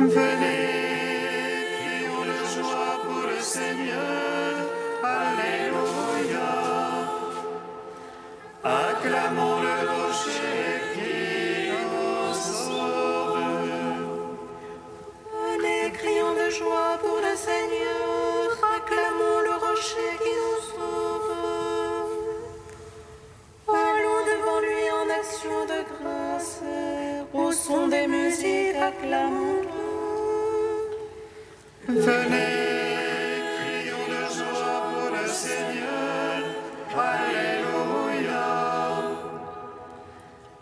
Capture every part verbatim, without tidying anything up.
Venez, prions de joie pour le Seigneur. Alléluia. Acclamons le rocher qui nous sauve. Venez, crions de joie pour le Seigneur. Acclamons le rocher qui nous sauve. Allons devant lui en action de grâce. Au son des musiques, acclamons-le. Venez, prions de joie pour le Seigneur, alléluia.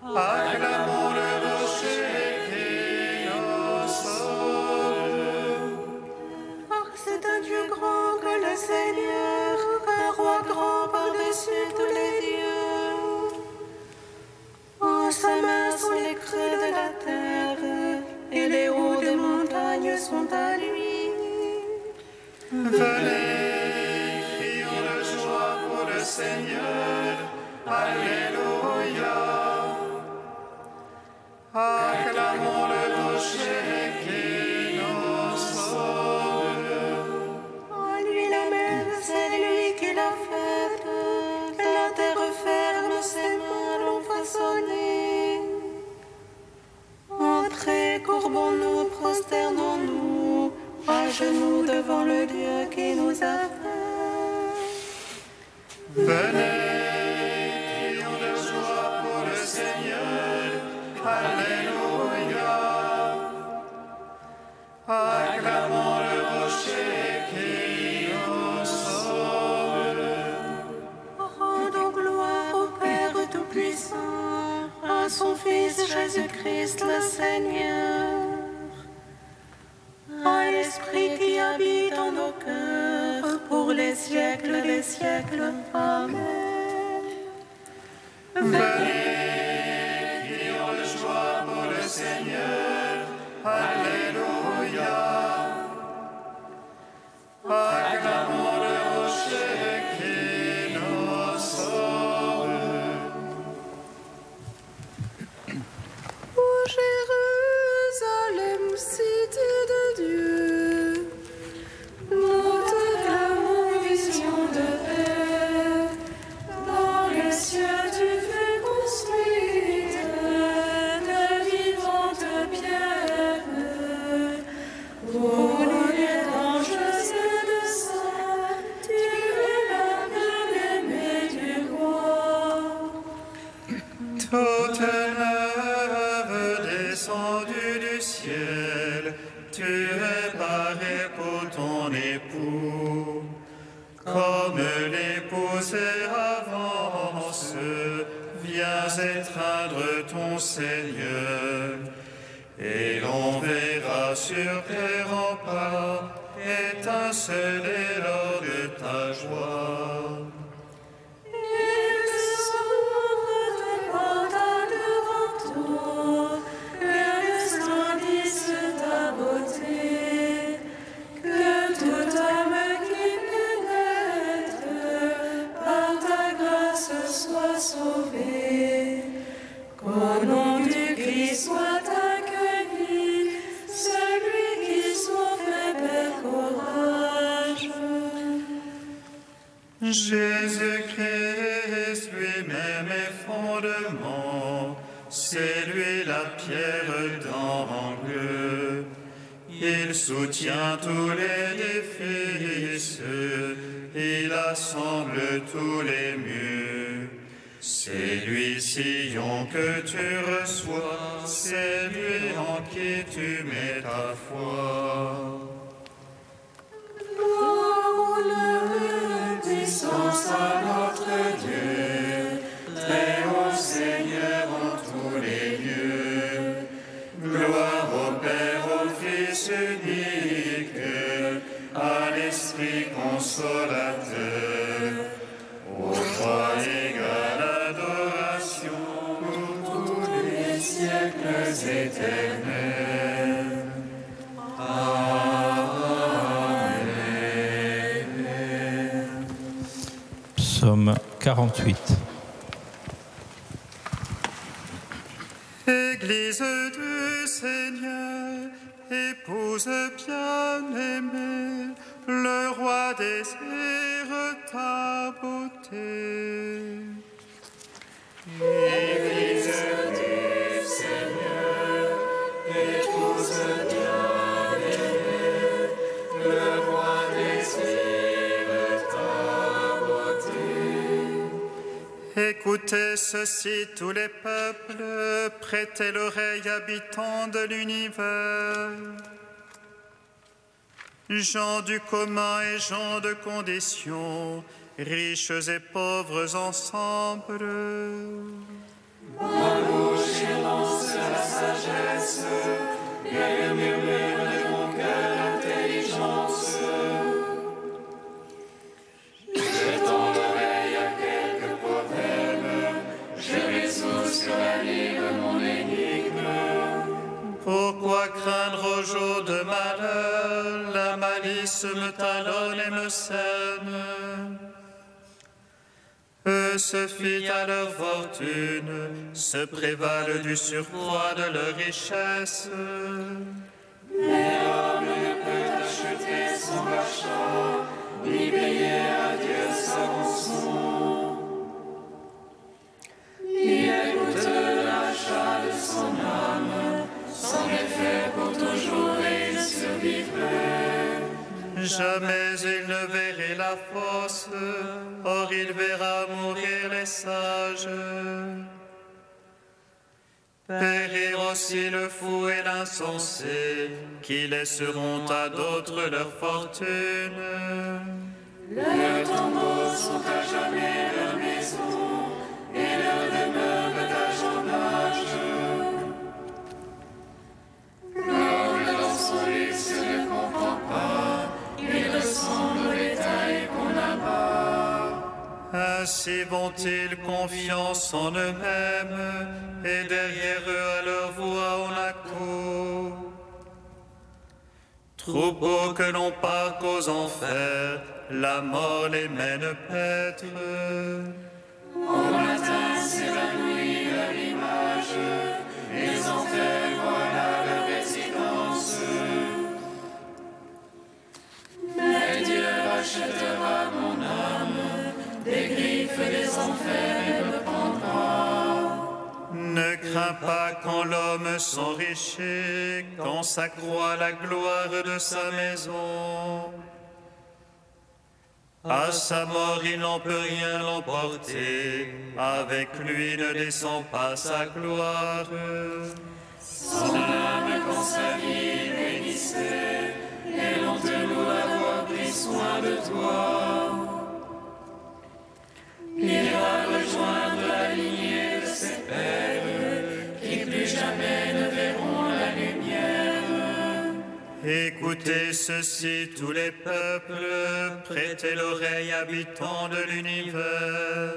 Acclamons le rocher qui nous sauve. Car c'est un Dieu grand que le Seigneur, un roi grand par-dessus tous les dieux. En sa main sont les creux de la terre, et les hauts des montagnes sont à lui. Venez, crions de joie pour le Seigneur, alléluia. Acclamons le rocher qui nous sauve. À lui la mer, c'est lui qui l'a faite. La terre ferme, ses mains l'ont façonnée. Entrez, courbons-nous, prosternons-nous à genoux devant le Dieu qui nous a fait. Venez, prions de joie pour le Seigneur, alléluia. Acclamons le rocher qui nous sauve. Rendons gloire au Père Tout-Puissant, à son Fils Jésus-Christ le Seigneur. L'Esprit qui habite en nos cœurs pour les siècles des siècles. Amen. Venez, prions de joie pour le Seigneur. Alléluia. Acclamons le rocher qui nous sauve. Ô Jérusalem, cité de Dieu, toute neuve descendue du ciel, tu es parée pour ton époux, comme l'épousée avance, viens étreindre ton Seigneur, et l'on verra sur tes remparts étinceler l'or de ta joie. Jésus-Christ lui-même est fondement, c'est lui la pierre d'angle. Il soutient tous les édifices, il assemble tous les murs. C'est lui, Sion, que tu reçois, c'est lui en qui tu mets ta foi. Puissance à notre Dieu, très haut Seigneur en tous les lieux. Gloire au Père, au Fils unique, à l'Esprit consolateur. Ô toi égale adoration pour tous les siècles éternels. Amen. Psaume quarante-huit. Église du Seigneur, épouse bien-aimée, le roi désire ta beauté. Église du Seigneur, épouse bien-aimée, le roi désire ta beauté. Écoutez ceci, tous les peuples, prêtez l'oreille, habitants de l'univers. Gens du commun et gens de condition, riches et pauvres ensemble. Dans bouche énonce la sagesse, et le murmure de mon cœur l'intelligence. J'étends l'oreille à quelques proverbes, je résous sur la livre mon énigme. Pourquoi craindre au jour de malheur, la malice me talonne et me sème? Eux se fient à leur fortune, se prévalent du surcroît de leur richesse. L'homme ne peut acheter son achat, ni payer à Dieu sa rançon. Il écoute l'achat de son âme, son effet pour toujours et il survivrait. Jamais il ne verrait la force, or il verra mourir les sages. Périr aussi le fou et l'insensé, qui laisseront à d'autres leur fortune. Leurs tombeaux sont à jamais leur maison, et leur demeure d'âge en âge. L'homme dans son luxe ne comprend pas, il ressemble au bétail qu'on abat. Ainsi vont-ils confiance en eux-mêmes, et derrière eux à leur voix on accourt. Troupeaux que l'on parque aux enfers, la mort les mène paître. Au matin s'évanouit leur image, les enfers voilà leur résidence. Mais Dieu rachètera mon âme, des griffes des enfers me prendra. Ne crains pas quand l'homme s'enrichit, quand s'accroît la gloire de sa maison. À sa mort il n'en peut rien l'emporter, avec lui ne descend pas sa gloire. Son âme quand sa vie bénissait, et l'on te loue d'avoir pris soin de toi. Il va rejoindre la lignée de ses pères, qui plus jamais ne verront la lumière. Écoutez ceci, tous les peuples, prêtez l'oreille, habitants de l'univers.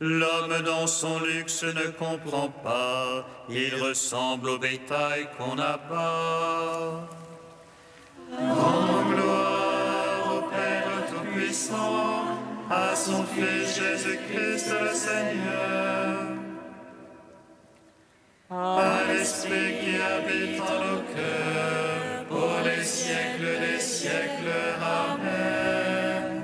L'homme dans son luxe ne comprend pas, il ressemble au bétail qu'on abat. Rendons gloire au Père Tout-Puissant, à son Fils Jésus-Christ le Seigneur, à l'Esprit qui habite en nos cœurs, pour les siècles des siècles. Amen.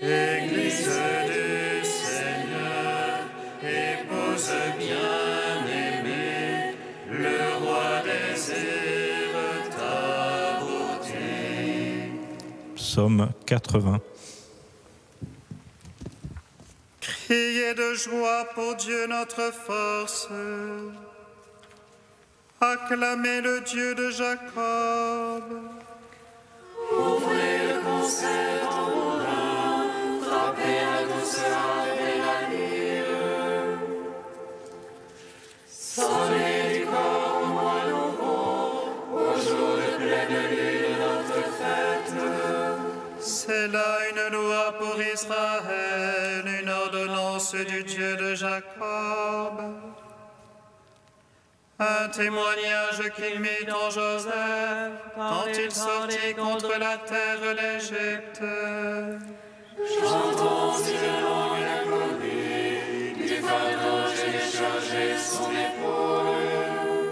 Église du Seigneur, épouse bien-aimée, le roi désire ta beauté. Psaume quatre-vingts. Criez de joie pour Dieu notre force, acclamez le Dieu de Jacob. Ouvrez le conseil dans mon âme, la douceur et la lyre. Sonnez du corps au mois nouveau, au jour de pleine lune notre fête. C'est là une loi pour Israël, une ordonnance du Dieu de Jacob, un témoignage qu'il mit dans Joseph quand il sortit contre la terre d'Égypte. J'entends une langue inconnue, du fardeau j'ai déchargé son épaule.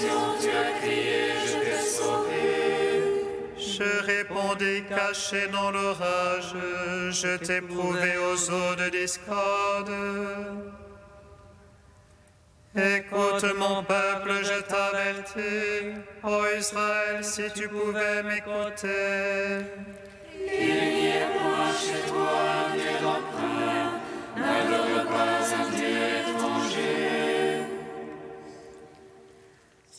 Passion, tu as crié, je t'ai sauvé. Je répondais caché dans l'orage, je t'ai prouvé aux eaux de discorde. Écoute mon peuple, je t'avertis, ô Israël, si tu pouvais m'écouter. Il n'y a point chez toi un Dieu d'emprunt, n'adore pas un Dieu étranger.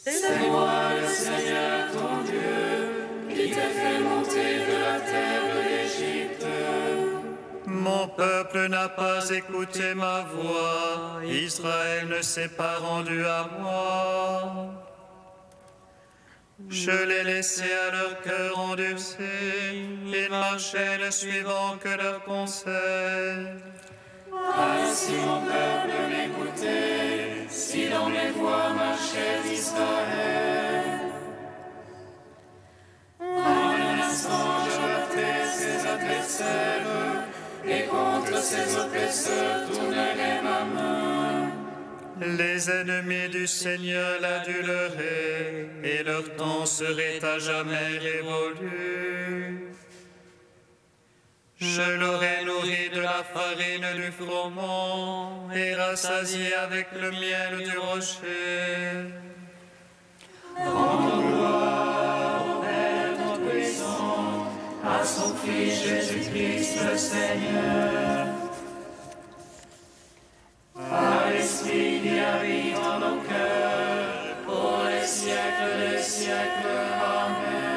C'est moi le Seigneur ton Dieu, qui t'a fait monter de la terre d'Égypte. Mon peuple n'a pas écouté ma voix, Israël ne s'est pas rendu à moi. Je l'ai laissé à leur cœur endurci, ils marchaient ne suivant que leurs conseils. Ah, si mon peuple m'écoutait, si dans mes voies marchait Israël. En un instant, j'abattais ses adversaires, et contre ses oppresseurs tournerai ma main. Les ennemis du Seigneur l'aduleraient, et leur temps serait à jamais révolu. Je l'aurais nourri de la farine du froment, et rassasié avec le miel du rocher. Rendons gloire au Père Tout-Puissant, à son Fils Jésus-Christ le Seigneur, à l'Esprit qui habite en nos cœurs, pour les siècles des siècles. Amen.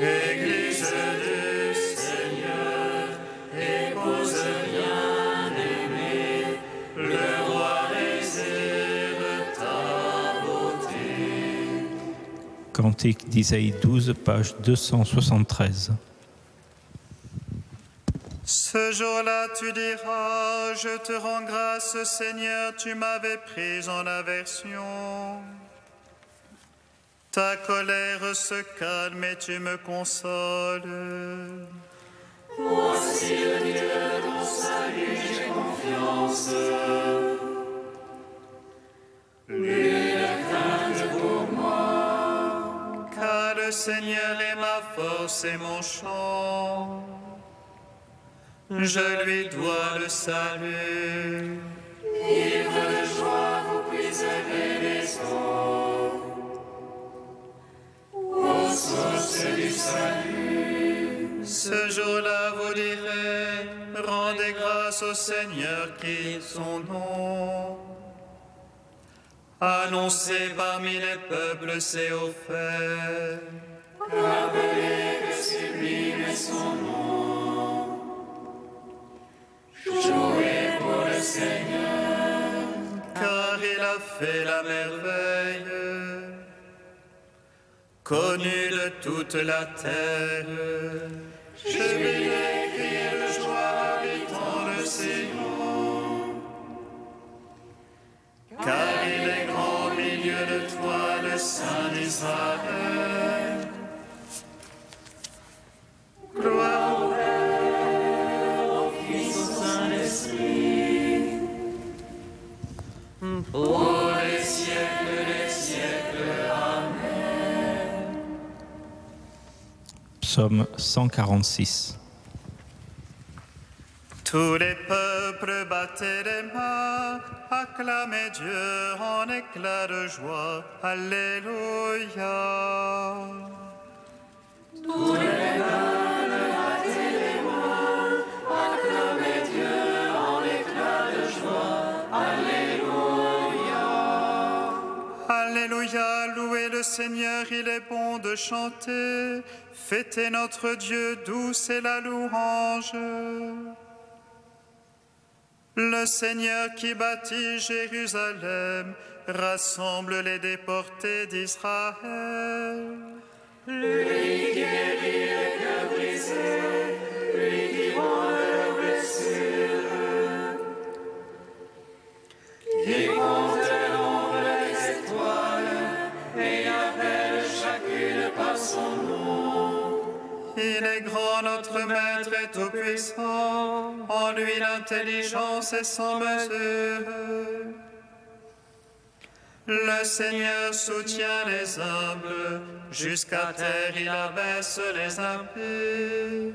Église du Seigneur, épouse bien-aimée, le Roi des airs de ta beauté. Cantique d'Isaïe douze, page deux cent soixante-treize. Ce jour-là, tu diras, je te rends grâce, Seigneur, tu m'avais pris en aversion. Ta colère se calme et tu me consoles. Voici le Dieu de mon salut, j'ai confiance. Lui la crainte pour moi. Car le Seigneur est ma force et mon chant. Je lui dois le salut. Livre de joie, vous puiserez les eaux. Aux sources du salut. Ce jour-là, vous direz, rendez grâce au Seigneur qui est son nom. Annoncez parmi les peuples ses hauts faits. Rappelez que sublime est son nom. Jouez pour le Seigneur, car il a fait la merveille, connue de toute la terre. Jubilez, criez de joie, habitant le Seigneur, car il est grand au milieu de toi, le Saint d'Israël. Gloire au Père, pour les siècles des siècles. Amen. Psaume cent quarante-six. Tous les peuples battaient les mains, acclamaient Dieu en éclats de joie. Alléluia. Tous les peuples battaient les mains, acclamaient Dieu en éclats de joie. Alléluia. Alléluia, louez le Seigneur, il est bon de chanter. Fêtez notre Dieu, douce est la louange. Le Seigneur qui bâtit Jérusalem rassemble les déportés d'Israël. Lui qui guérit les cœurs brisés, lui qui voit leurs blessures, qui compte et appelle chacune par son nom. Il est grand, notre Maître est tout-puissant, en lui l'intelligence est sans mesure. Le Seigneur soutient les humbles, jusqu'à terre il abaisse les impurs.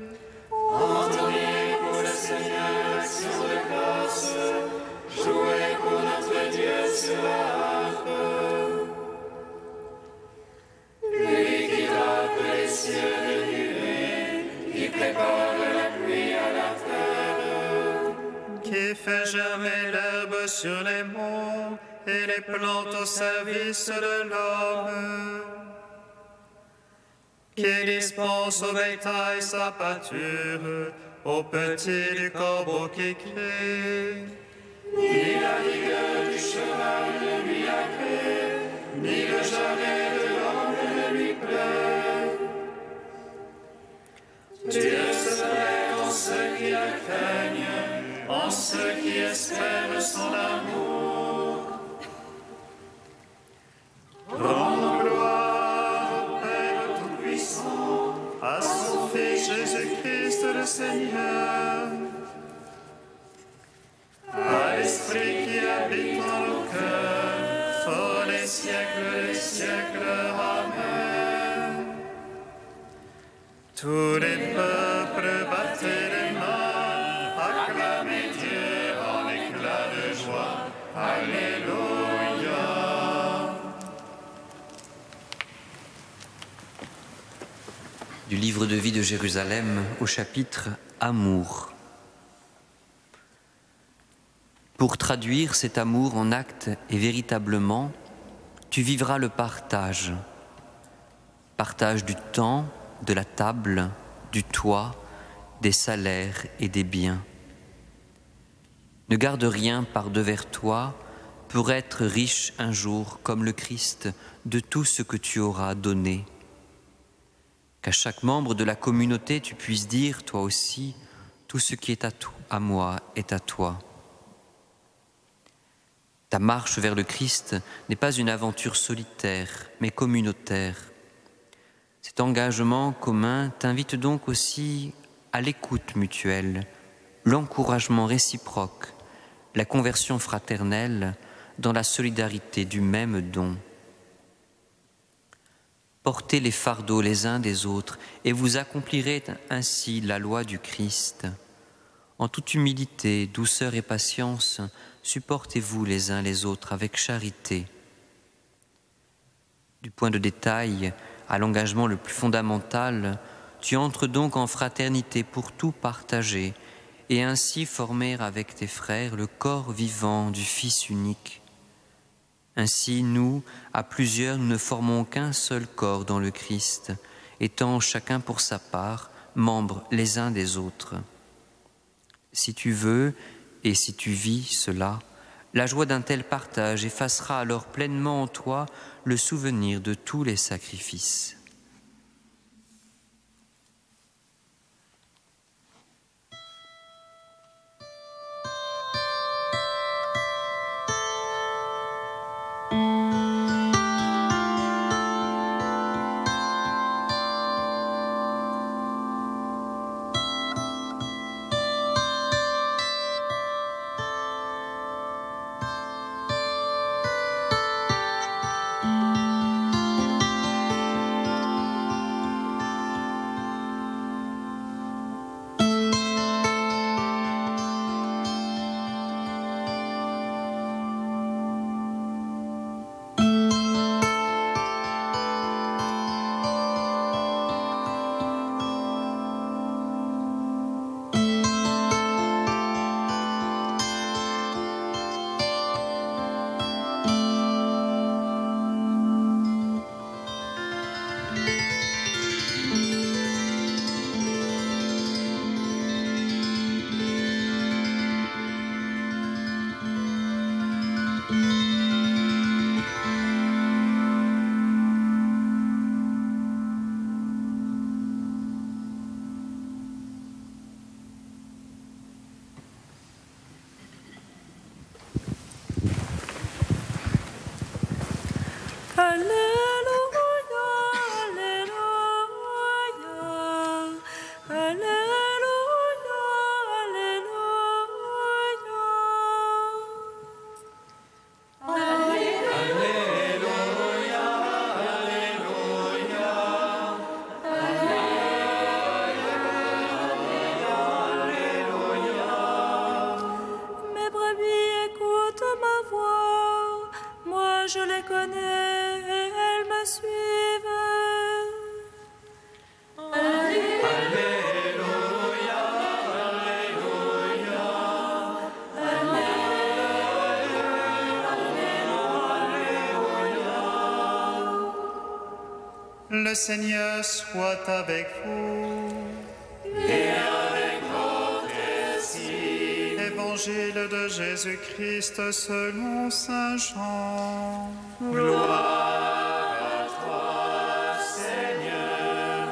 Entonnez pour le Seigneur l'action de grâce, jouez pour notre Dieu sur la harpe. Lui qui tape les cieux de nuée, qui prépare la pluie à la terre, qui fait germer l'herbe sur les monts, et les plantes au service de l'homme, qui dispense au bétail sa pâture, au petit du corbeau qui crie. Ni la vigueur du cheval ne lui agrée, ni le jarret de l'homme ne lui plaît. Dieu se plaît en ceux qui la craignent, en ceux qui espèrent son amour. Rendons gloire au Père Tout-Puissant, à son Fils Jésus-Christ le Seigneur, à l'Esprit qui habite en nos cœurs, pour les siècles des siècles. Amen. Tous les peuples battaient les mains, acclamez Dieu en éclats de joie. Alléluia. Du livre de vie de Jérusalem au chapitre Amour. Pour traduire cet amour en actes et véritablement, tu vivras le partage. Partage du temps, de la table, du toit, des salaires et des biens. Ne garde rien par devers toi pour être riche un jour comme le Christ de tout ce que tu auras donné. Qu'à chaque membre de la communauté, tu puisses dire, toi aussi, tout ce qui est à, tout, à moi est à toi. Ta marche vers le Christ n'est pas une aventure solitaire, mais communautaire. Cet engagement commun t'invite donc aussi à l'écoute mutuelle, l'encouragement réciproque, la conversion fraternelle dans la solidarité du même don. Portez les fardeaux les uns des autres et vous accomplirez ainsi la loi du Christ. En toute humilité, douceur et patience, supportez-vous les uns les autres avec charité. Du point de détail à l'engagement le plus fondamental, tu entres donc en fraternité pour tout partager et ainsi former avec tes frères le corps vivant du Fils unique. Ainsi, nous, à plusieurs, nous ne formons qu'un seul corps dans le Christ, étant chacun pour sa part, membres les uns des autres. Si tu veux, et si tu vis cela, la joie d'un tel partage effacera alors pleinement en toi le souvenir de tous les sacrifices. Amen. Le Seigneur soit avec vous. Et avec votre esprit. Évangile de Jésus-Christ selon saint Jean. Gloire à toi, Seigneur.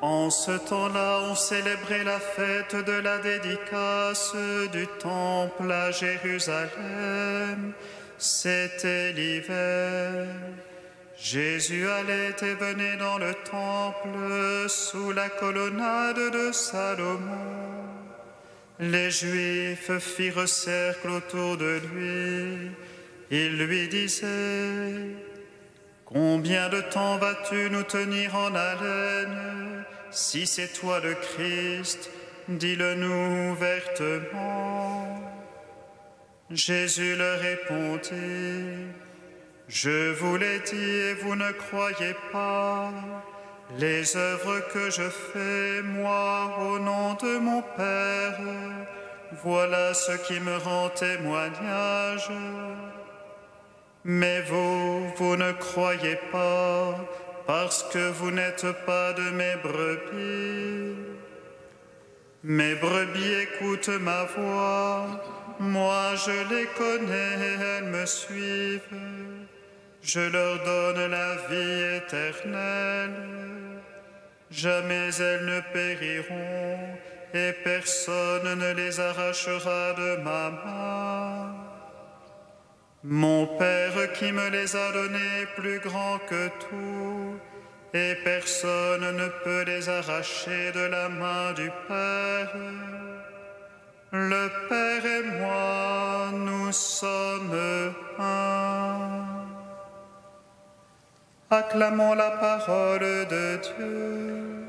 En ce temps-là, on célébrait la fête de la dédicace du temple à Jérusalem. C'était l'hiver. Jésus allait et venait dans le temple sous la colonnade de Salomon. Les Juifs firent cercle autour de lui. Ils lui disaient : « Combien de temps vas-tu nous tenir en haleine ? Si c'est toi le Christ, dis-le-nous ouvertement. » Jésus leur répondit : Je vous l'ai dit et vous ne croyez pas. Les œuvres que je fais, moi, au nom de mon Père, voilà ce qui me rend témoignage. Mais vous, vous ne croyez pas, parce que vous n'êtes pas de mes brebis. Mes brebis écoutent ma voix, moi je les connais et elles me suivent. Je leur donne la vie éternelle. Jamais elles ne périront, et personne ne les arrachera de ma main. Mon Père qui me les a donnés est plus grand que tout, et personne ne peut les arracher de la main du Père. Le Père et moi, nous sommes un. Acclamons la parole de Dieu.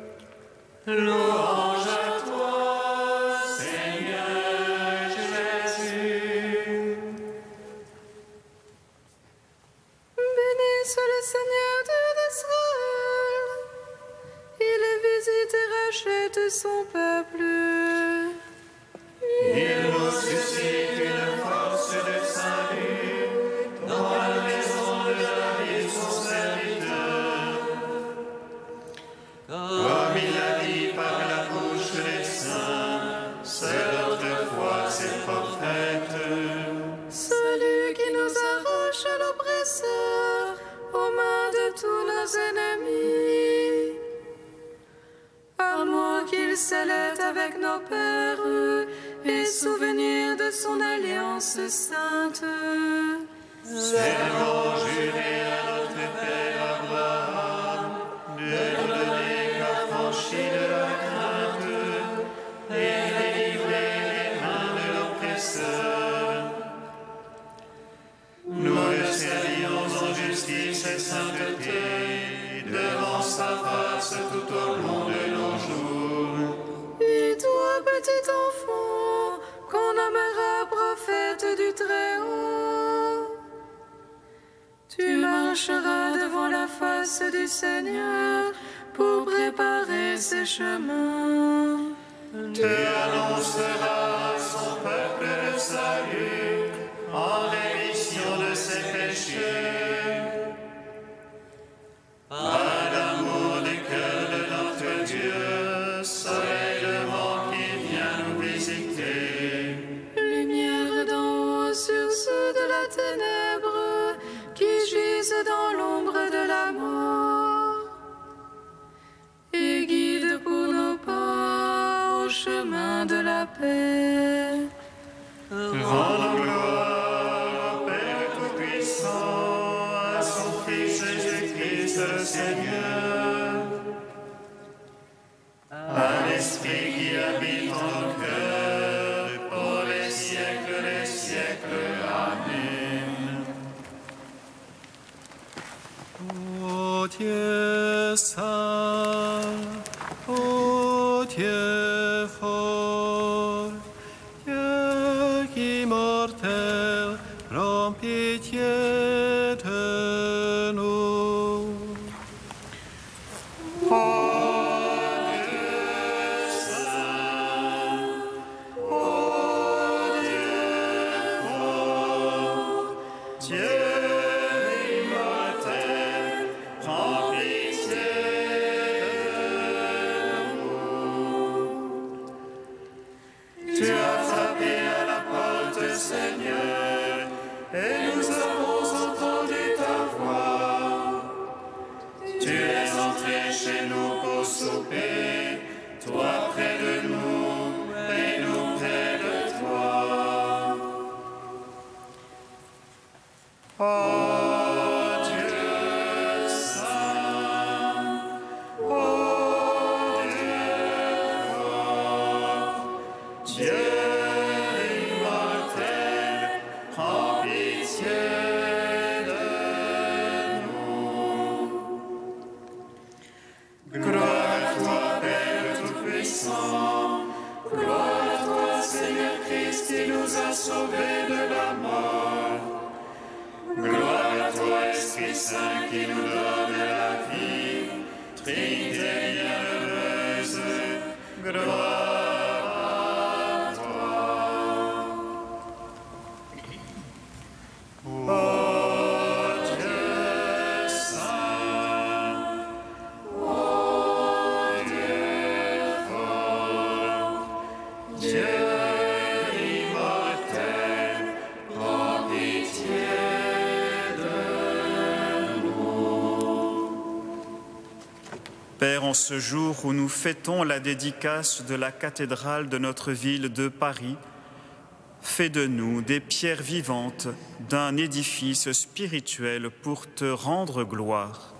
Louange à toi, Seigneur Jésus. Bénisse le Seigneur Dieu d'Israël. Il visite et rachète son peuple. Il nous suscite une force de salut dans la maison de David, son serviteur. Comme il a dit par la bouche des saints, c'est l'heure de foi, ses prophètes. Celui qui nous arrache à l'oppresseur, aux mains de tous nos ennemis. Amour qu'il scellait avec nos pères, et souvenir de son alliance sainte. C'est le mot juré à notre Père Abraham, de nous donner l'affranchi de la crainte, et délivrer les mains de l'oppresseur. Nous le servirons en justice et sainteté, devant sa face tout au long de nos jours. Et toi, petit enfant, qu'on nommera prophète du Très-Haut. Tu marcheras devant la face du Seigneur pour préparer ses chemins. Tu annonceras à son peuple le salut en rémission de ses péchés. À l'amour du cœur de notre Dieu, soleil levant qui vient nous visiter. Ténèbres qui gisent dans l'ombre de la mort et guide pour nos pas au chemin de la paix. Rendons gloire au Père Tout-Puissant, à son Fils Jésus-Christ le Seigneur, à l'Esprit qui habite en nos cœurs pour les siècles des siècles. Ô Dieu saint, ô Dieu fort, Dieu immortel, prends pitié de nous. Oh. Dieu immortel, prends pitié. toi près de nous et nous près de toi. Oh. En ce jour où nous fêtons la dédicace de la cathédrale de notre ville de Paris, fais de nous des pierres vivantes d'un édifice spirituel pour te rendre gloire.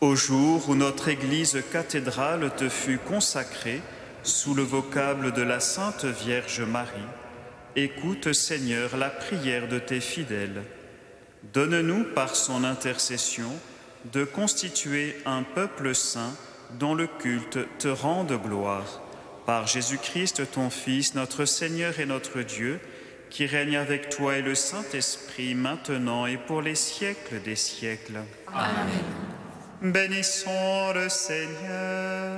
Au jour où notre Église cathédrale te fut consacrée sous le vocable de la Sainte Vierge Marie, écoute, Seigneur, la prière de tes fidèles. Donne-nous, par son intercession, de constituer un peuple saint dont le culte te rende gloire. Par Jésus-Christ, ton Fils, notre Seigneur et notre Dieu, qui règne avec toi et le Saint-Esprit, maintenant et pour les siècles des siècles. Amen. Bénissons le Seigneur.